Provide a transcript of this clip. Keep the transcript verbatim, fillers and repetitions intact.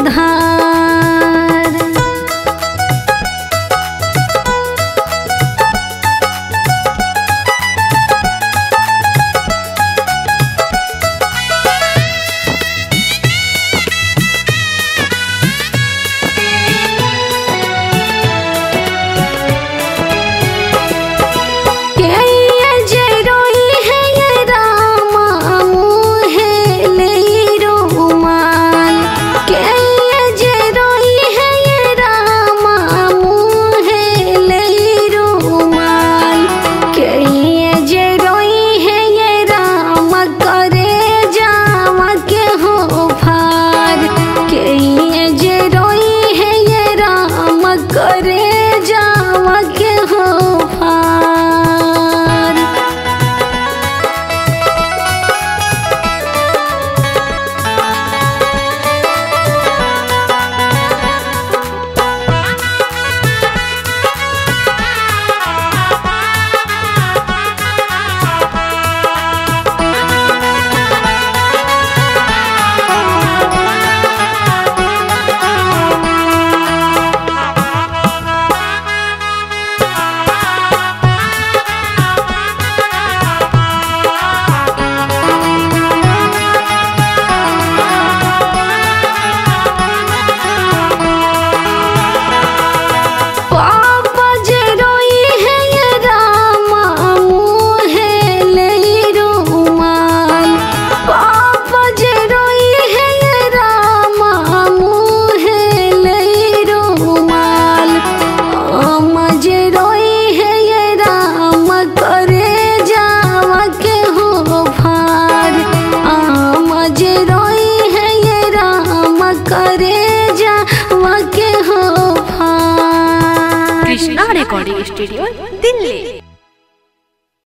Dhar. Krishna recording studio Delhi.